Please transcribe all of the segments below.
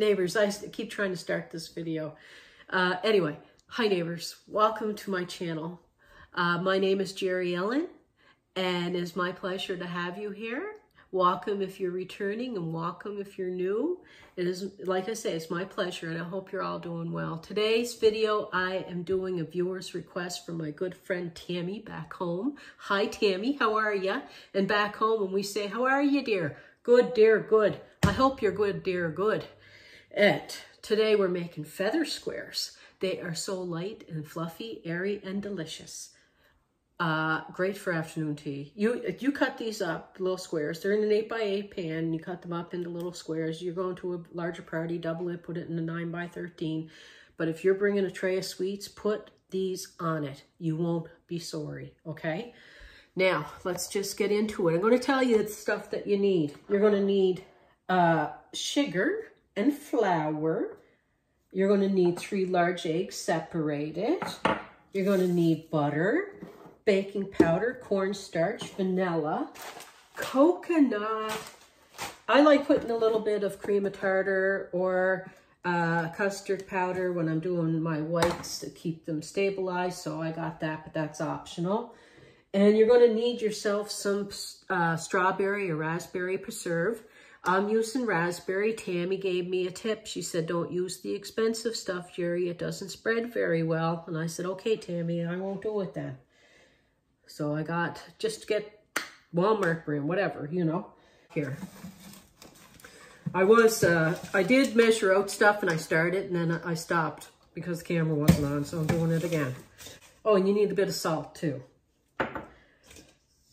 Neighbors, I keep trying to start this video. Anyway, hi neighbors, welcome to my channel. My name is Jerry Ellen, and it's my pleasure to have you here. Welcome if you're returning, and welcome if you're new. It is, like I say, it's my pleasure, and I hope you're all doing well. Today's video, I am doing a viewer's request from my good friend Tammy back home. Hi Tammy, how are you? And back home, when we say, how are you, dear? Good, dear, good. I hope you're good, dear, good. And today we're making feather squares. They are so light and fluffy, airy, and delicious. Great for afternoon tea. You cut these up, little squares. They're in an 8x8 pan. You cut them up into little squares. You're going to a larger party, double it, put it in a 9x13. But if you're bringing a tray of sweets, put these on it. You won't be sorry, okay? Now, let's just get into it. I'm going to tell you the stuff that you need. You're going to need sugar and flour. You're going to need 3 large eggs separated. You're going to need butter, baking powder, cornstarch, vanilla, coconut. I like putting a little bit of cream of tartar or custard powder when I'm doing my whites to keep them stabilized. So I got that, but that's optional. And you're going to need yourself some strawberry or raspberry preserve. I'm using raspberry. Tammy gave me a tip. She said, don't use the expensive stuff, Jerry. It doesn't spread very well. And I said, okay, Tammy, I won't do it then. So I got, just get Walmart brand, whatever, you know. Here. I did measure out stuff and I started and then I stopped because the camera wasn't on, so I'm doing it again. Oh, and you need a bit of salt too.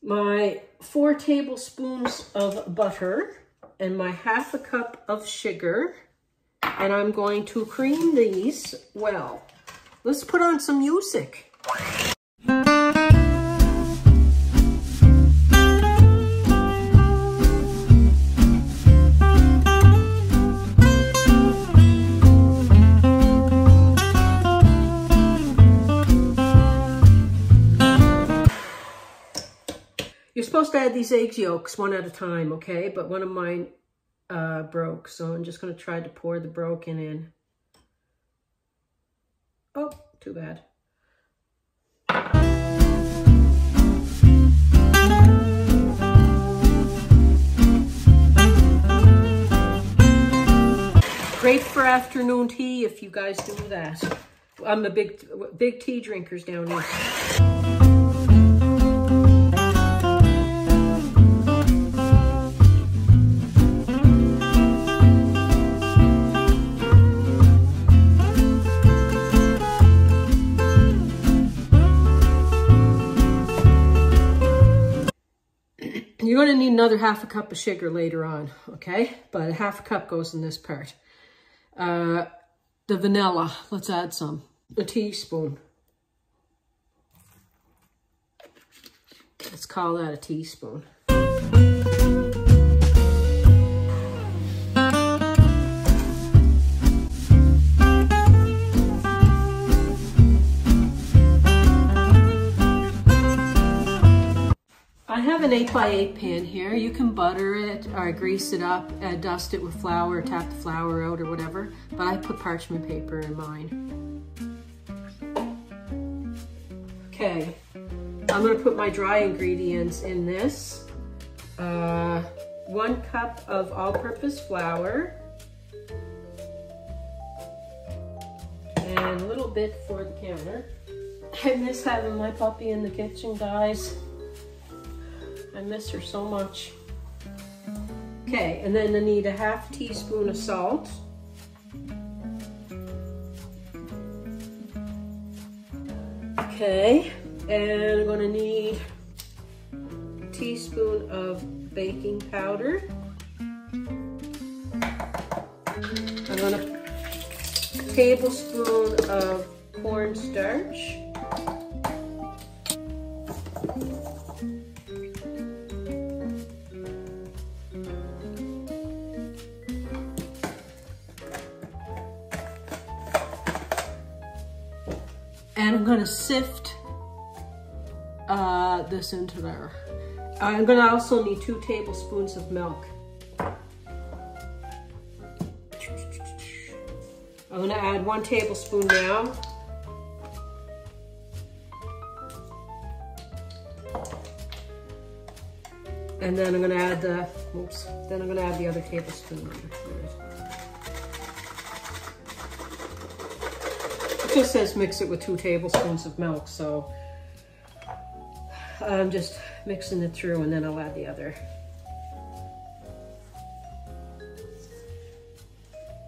My 4 tablespoons of butter and my half a cup of sugar, and I'm going to cream these well. Let's put on some music. You're supposed to add these egg yolks one at a time, okay? But one of mine broke, so I'm just going to try to pour the broken in. Oh, too bad. Great for afternoon tea if you guys do that. I'm the big tea drinkers down here. You're going to need another half a cup of sugar later on, okay? But a half a cup goes in this part. The vanilla, let's add some. A teaspoon. Let's call that a teaspoon. I have an 8x8 pan here. You can butter it or grease it up, dust it with flour, tap the flour out or whatever, but I put parchment paper in mine. Okay, I'm gonna put my dry ingredients in this. 1 cup of all-purpose flour, and a little bit for the counter. I miss having my puppy in the kitchen, guys. I miss her so much. Okay, and then I need a half teaspoon of salt. Okay, and I'm gonna need a teaspoon of baking powder. I'm gonna a tablespoon of cornstarch. And I'm gonna sift this into there. I'm gonna also need 2 tablespoons of milk. I'm gonna add 1 tablespoon now. And then I'm gonna add the, oops, then I'm gonna add the other tablespoon. It just says mix it with 2 tablespoons of milk, so I'm just mixing it through and then I'll add the other.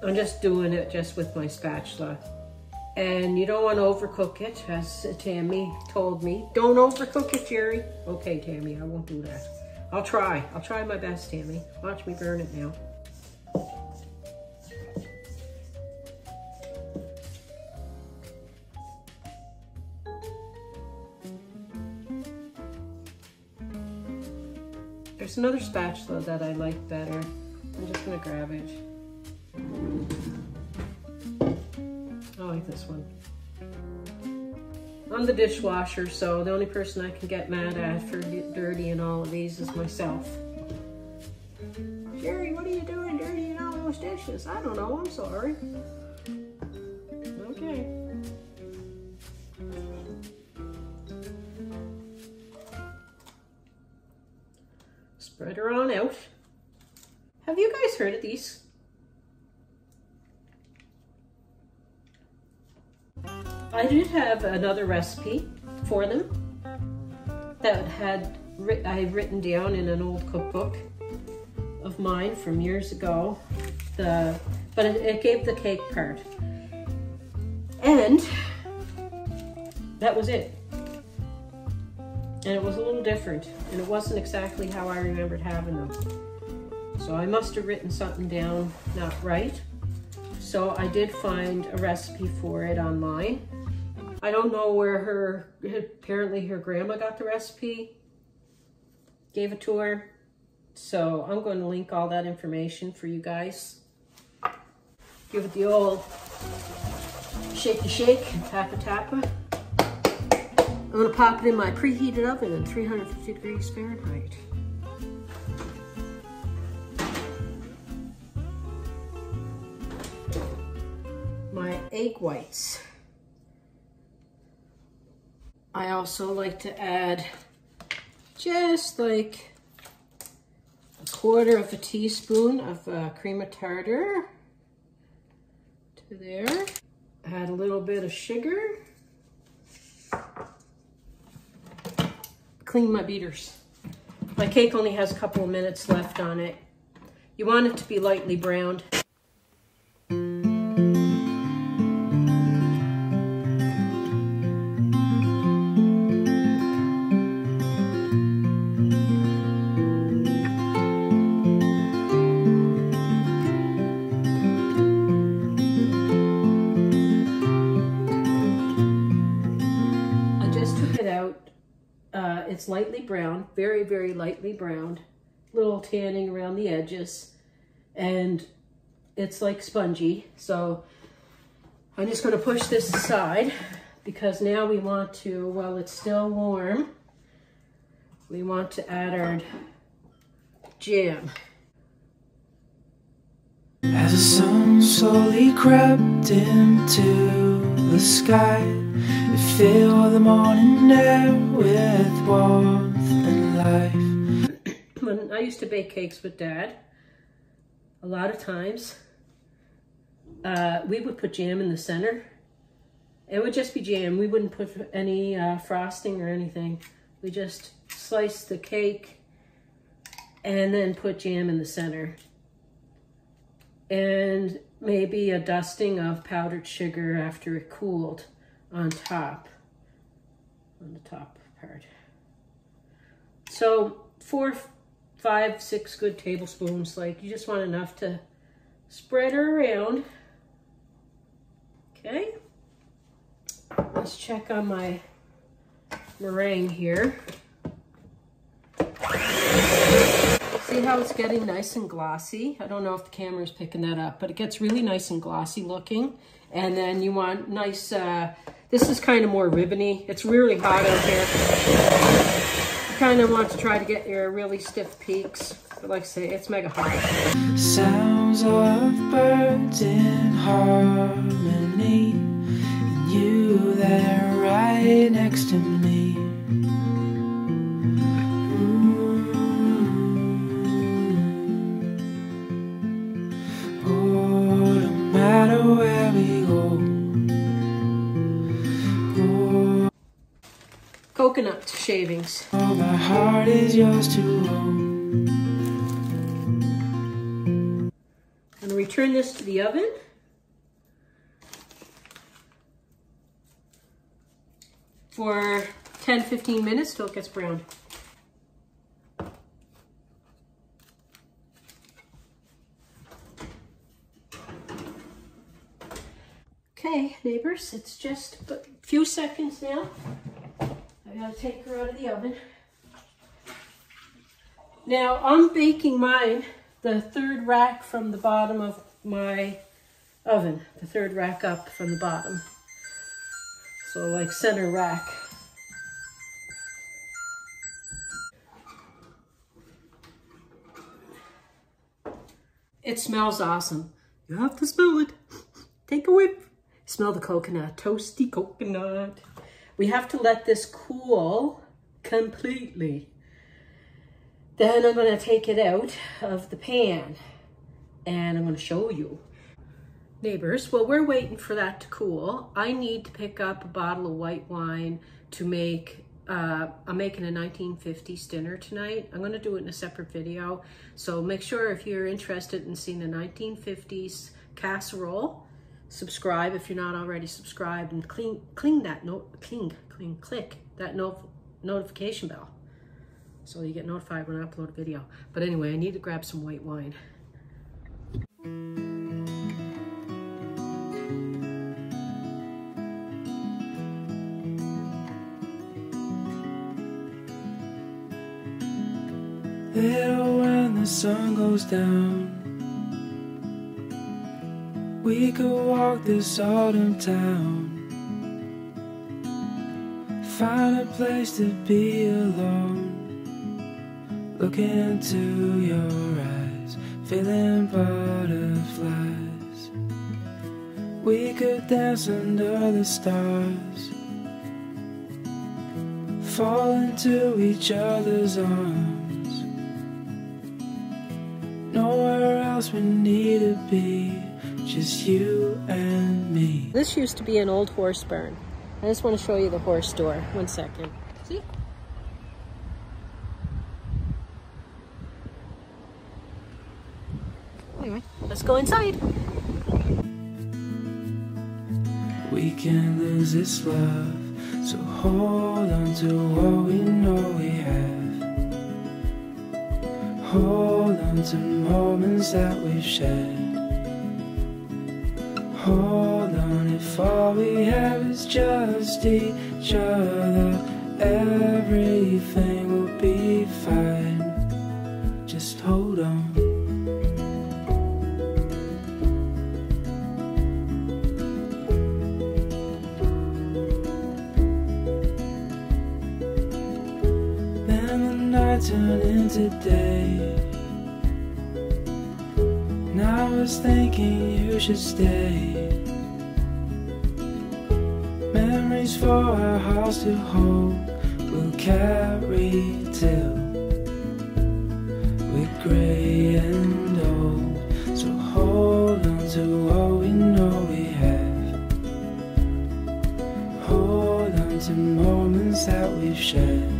I'm just doing it just with my spatula. And you don't want to overcook it, as Tammy told me. Don't overcook it, Jerry. Okay, Tammy, I won't do that. I'll try. I'll try my best, Tammy. Watch me burn it now. There's another spatula that I like better. I'm just gonna grab it. I like this one. I'm the dishwasher, so the only person I can get mad at for dirtying all of these is myself. Jerry, what are you doing dirtying all those dishes? I don't know, I'm sorry. Okay. Spread her on out. Have you guys heard of these? I did have another recipe for them that had I had written down in an old cookbook of mine from years ago. But it gave the cake part, and that was it. And it was a little different, and it wasn't exactly how I remembered having them. So I must have written something down not right. So I did find a recipe for it online. I don't know where her, apparently her grandma got the recipe, gave it to her. So I'm going to link all that information for you guys. Give it the old shaky shake, tappa tappa. I'm going to pop it in my preheated oven at 350 degrees Fahrenheit. My egg whites. I also like to add just like 1/4 teaspoon of cream of tartar to there. Add a little bit of sugar. Clean my beaters. My cake only has a couple of minutes left on it. You want it to be lightly browned. It's lightly browned, very, very lightly browned, little tanning around the edges, and it's like spongy. So I'm just going to push this aside because now we want to, while it's still warm, we want to add our jam. As the sun slowly crept into the sky, fill the morning air with warmth and life. When I used to bake cakes with Dad, a lot of times we would put jam in the center. It would just be jam. We wouldn't put any frosting or anything. We just sliced the cake and then put jam in the center. And maybe a dusting of powdered sugar after it cooled. On top, on the top part. So 4, 5, 6 good tablespoons. Like, you just want enough to spread her around. Okay, let's check on my meringue here. See how it's getting nice and glossy? I don't know if the camera's picking that up, but it gets really nice and glossy looking. And then you want nice, this is kind of more ribbony. It's really hot out here. You kind of want to try to get your really stiff peaks. But like I say, it's mega hot. Sounds of birds in heart. next to me. Mm-hmm. Oh, no matter where we go. Oh. Coconut shavings. Oh, my heart is yours to own. I'm going to return this to the oven. For 10-15 minutes till it gets browned. Okay, neighbors, it's just a few seconds now. I've got to take her out of the oven. Now I'm baking mine, the third rack from the bottom of my oven, the third rack up from the bottom. So like center rack. It smells awesome. You have to smell it. Take a whiff. Smell the coconut, toasty coconut. We have to let this cool completely. Then I'm gonna take it out of the pan and I'm gonna show you. Neighbors, while we're waiting for that to cool, I need to pick up a bottle of white wine to make, I'm making a 1950s dinner tonight. I'm gonna do it in a separate video. So make sure if you're interested in seeing the 1950s casserole, subscribe if you're not already subscribed and click that notification bell. So you get notified when I upload a video. But anyway, I need to grab some white wine. Little when the sun goes down, we could walk this autumn town, find a place to be alone, look into your eyes, feeling butterflies. We could dance under the stars, fall into each other's arms. Nowhere else we need to be, just you and me. This used to be an old horse barn. I just want to show you the horse door. One second. See? Anyway, let's go inside. We can't lose this love, so hold on to what we know we have. Hold on to moments that we've shared. Hold on, if all we have is just each other, everything will be fine. Just hold on. Then the night turned into day. I was thinking you should stay. Memories for our house to hold, we'll carry till we're gray and old. So hold on to all we know we have. Hold on to moments that we've shared.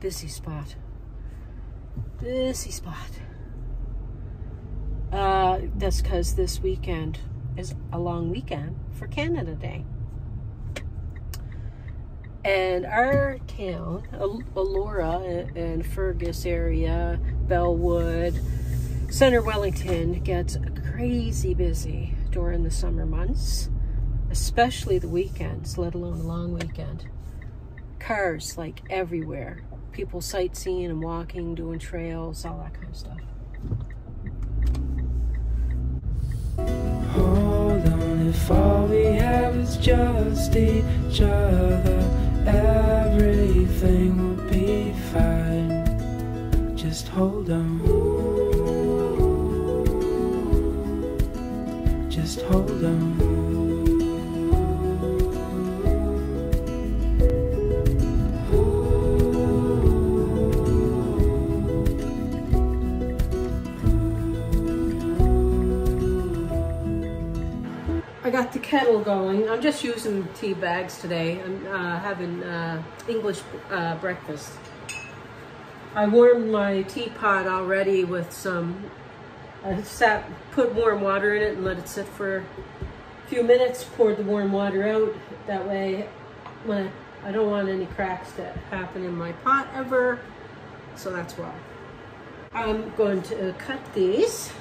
Busy spot. Busy spot. That's because this weekend is a long weekend for Canada Day. And our town, Allura and Fergus area, Bellwood, Center Wellington, gets crazy busy during the summer months, especially the weekends, let alone the long weekend. Cars, like, everywhere. People sightseeing and walking, doing trails, all that kind of stuff. Hold on, if all we have is just each other, everything will be fine. Just hold on. Just hold on. I got the kettle going. I'm just using tea bags today. I'm having English breakfast. I warmed my teapot already with some, put warm water in it and let it sit for a few minutes, poured the warm water out. That way, when I don't want any cracks that happen in my pot ever, so that's why. I'm going to cut these.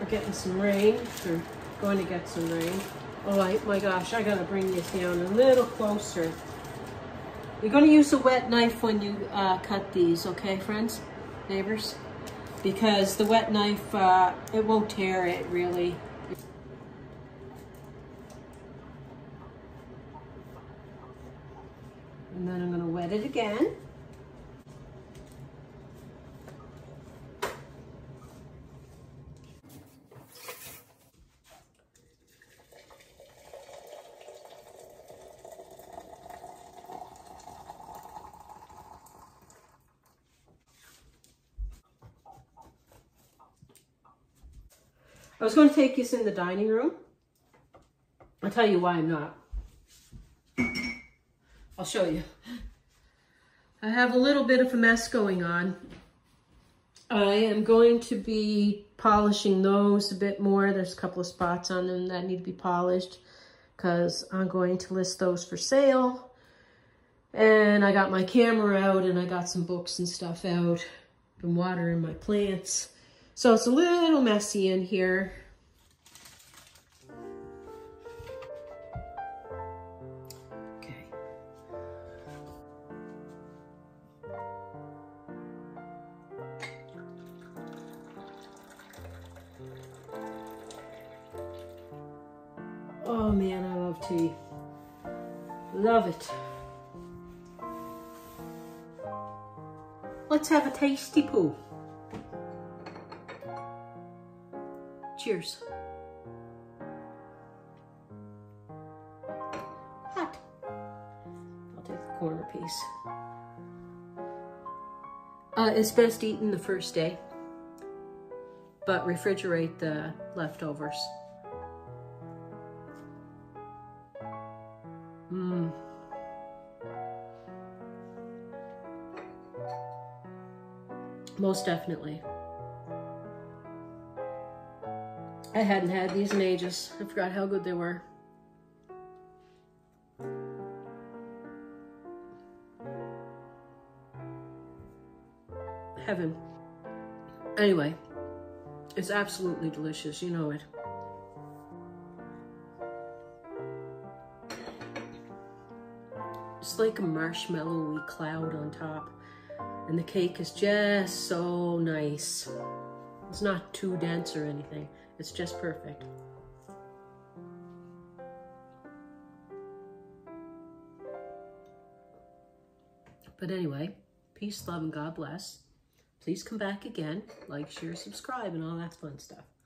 We're getting some rain. We're going to get some rain. Oh my gosh, I gotta bring this down a little closer. You're gonna use a wet knife when you cut these, okay, friends, neighbors? Because the wet knife, it won't tear it, really. And then I'm gonna wet it again. I was going to take this in the dining room. I'll tell you why I'm not. I'll show you. I have a little bit of a mess going on. I am going to be polishing those a bit more. There's a couple of spots on them that need to be polished because I'm going to list those for sale. And I got my camera out and I got some books and stuff out. I've been watering my plants. So it's a little messy in here. Okay. Oh man, I love tea. Love it. Let's have a tasty poo. Cheers. Hot. I'll take the corner piece. It's best eaten the first day, but refrigerate the leftovers. Mmm. Most definitely. I hadn't had these in ages. I forgot how good they were. Heaven. Anyway, it's absolutely delicious. You know it. It's like a marshmallowy cloud on top. And the cake is just so nice. It's not too dense or anything. It's just perfect. But anyway, peace, love, and God bless. Please come back again. Like, share, subscribe, and all that fun stuff.